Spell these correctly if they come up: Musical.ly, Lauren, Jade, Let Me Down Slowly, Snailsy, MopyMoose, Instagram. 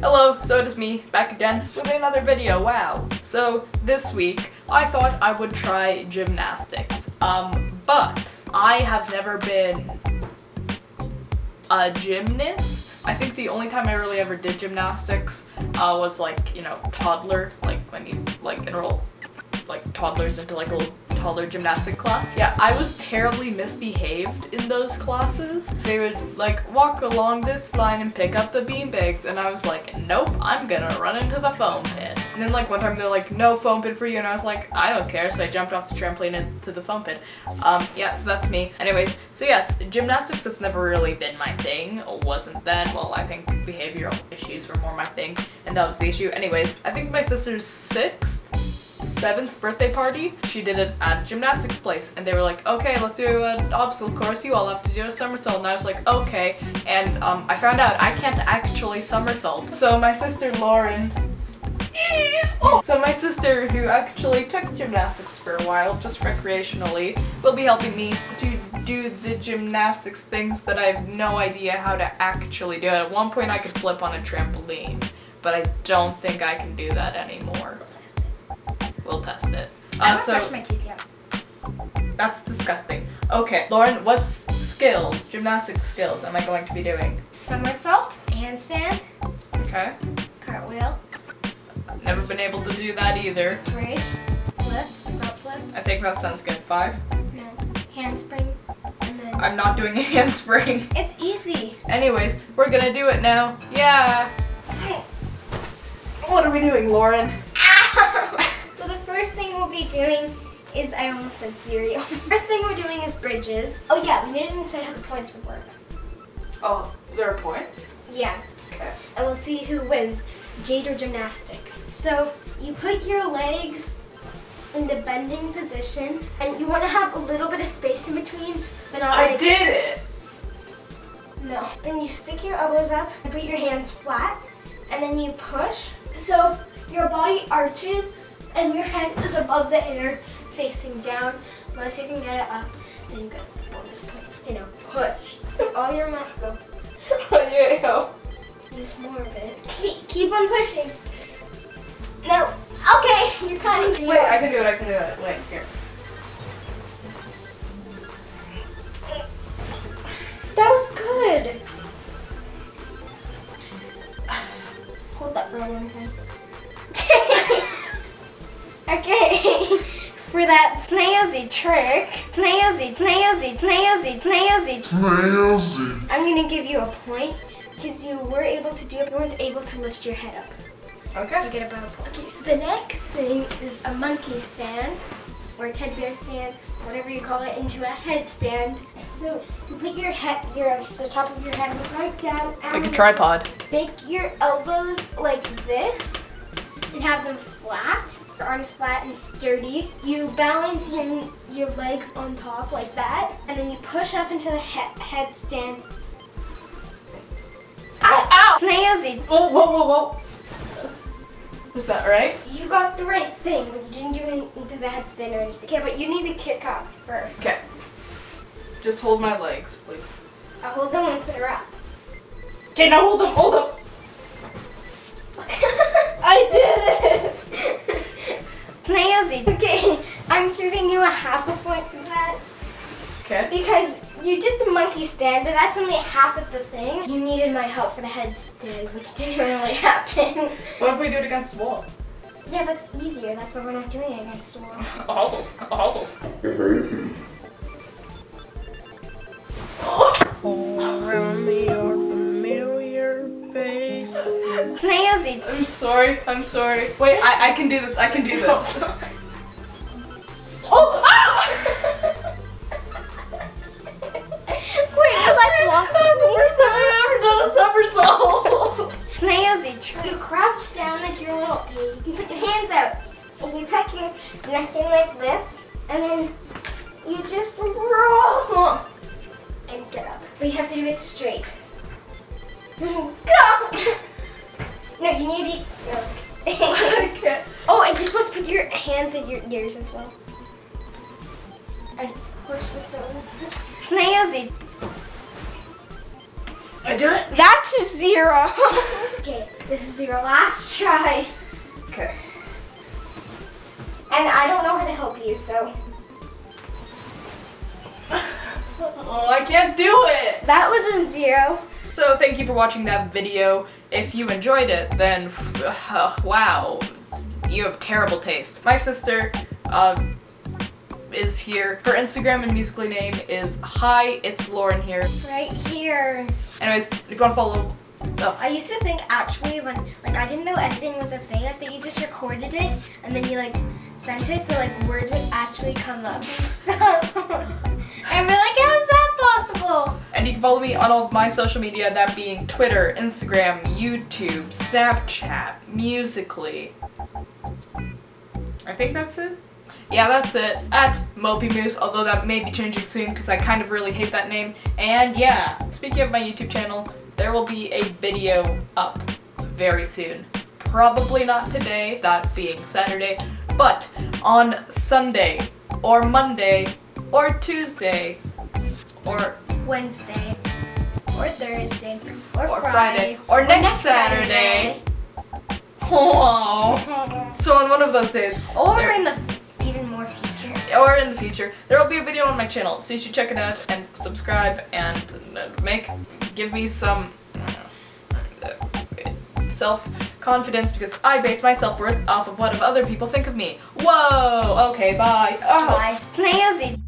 Hello, so it is me, back again, with another video, wow. So, this week, I thought I would try gymnastics, but I have never been a gymnast. I think the only time I really ever did gymnastics was like, you know, toddler, like when you like enroll like toddlers into like a little toddler gymnastic class. Yeah, I was terribly misbehaved in those classes. They would like walk along this line and pick up the beanbags, and I was like, nope, I'm gonna run into the foam pit. And then like one time they're like, no foam pit for you, and I was like, I don't care, so I jumped off the trampoline into the foam pit. Yeah, so that's me. Anyways, so yes, gymnastics has never really been my thing. It wasn't then. Well, I think behavioral issues were more my thing, and that was the issue. Anyways, I think my sister's seventh birthday party, she did it at a gymnastics place, and they were like, okay, let's do an obstacle course, you all have to do a somersault, and I was like, okay, and I found out I can't actually somersault. So my sister Lauren, who actually took gymnastics for a while, just recreationally, will be helping me to do the gymnastics things that I have no idea how to actually do. At one point I could flip on a trampoline, but I don't think I can do that anymore. We'll test it. I want to brush my teeth out. That's disgusting. Okay, Lauren, what skills, gymnastic skills, am I going to be doing? Somersault, handstand. Okay. Cartwheel. I've never been able to do that either. Bridge, flip, front flip. I think that sounds good. 5. No, handspring. And then I'm not doing a handspring. It's easy. Anyways, we're gonna do it now. Yeah. What are we doing, Lauren? First thing we'll be doing is, I almost said cereal. First thing we're doing is bridges. Oh yeah, we didn't say how the points would work. Oh, there are points? Yeah. Okay. And we'll see who wins, Jade or gymnastics. So you put your legs in the bending position, and you want to have a little bit of space in between, but not like... I did it! No. Then you stick your elbows up, and put your hands flat, and then you push. So your body arches, and your head is above the air, facing down. Unless you can get it up, then you got a bonus point. You know, push. All your muscle. Oh yeah. There's more of it. Keep on pushing. No. Okay, you're kind of. Wait, I can do it. Wait, here. That was good. Hold that for a long time. Okay, for that snailsy trick, snailsy, I'm gonna give you a point because you were able to do it, you weren't able to lift your head up. Okay. So you get a bonus point. Okay, so the next thing is a monkey stand, or a teddy bear stand, whatever you call it, into a headstand. So you put your head, the top of your head right down. Like a tripod. Make your elbows like this, and have them flat, your arms flat and sturdy. You balance your legs on top like that, and then you push up into the headstand. Ow! Snailsy! Whoa, whoa, whoa, whoa! Is that right? You got the right thing, but you didn't do it into the headstand or anything. Okay, but you need to kick up first. Okay. Just hold my legs, please. I'll hold them once they're up. Okay, now hold them, hold them! I did it! Snailsy. Okay, I'm giving you a half a point for that. Okay. Because you did the monkey stand, but that's only half of the thing. You needed my help for the headstand, which didn't really happen. What if we do it against the wall? Yeah, that's easier. That's why we're not doing it against the wall. You're hurting. Snailsy. I'm sorry, I'm sorry. Wait, I can do this, I can do this. Oh! Ow! Wait, was I blocked? That was the first time I've ever done a somersault! Snailsy. You crouch down like your little egg. You put your hands out, and you tuck your neck in like this, and then you just roll and get up. But you have to do it straight. Go! No, you need to be. No. Okay. Oh, and you're supposed to put your hands in your ears as well. And push with those. Snailsy. I do it? That's a 0. Okay, this is your last try. Okay. And I don't know how to help you, so. Oh, I can't do it! That was a 0. So thank you for watching that video. If you enjoyed it, then wow, you have terrible taste. My sister is here. Her Instagram and Musical.ly name is Hi, It's Lauren Here. Right here. Anyways, if you want to follow. Oh. I used to think actually when I didn't know editing was a thing. I think you just recorded it and then you sent it so words would actually come up and stuff. And we're like, how is that possible? And you can follow me on all of my social media, that being Twitter, Instagram, YouTube, Snapchat, Musical.ly. I think that's it. Yeah, that's it. At MopyMoose, although that may be changing soon because I kind of really hate that name. And yeah, speaking of my YouTube channel, there will be a video up very soon. Probably not today, that being Saturday, but on Sunday, or Monday, or Tuesday, or Wednesday, or Thursday, or Friday, or next Saturday. Oh. So on one of those days. Or in the even more future. Or in the future. There will be a video on my channel, so you should check it out and subscribe and give me some self-confidence because I base my self-worth off of what other people think of me. Whoa! Okay, bye. Oh. Bye.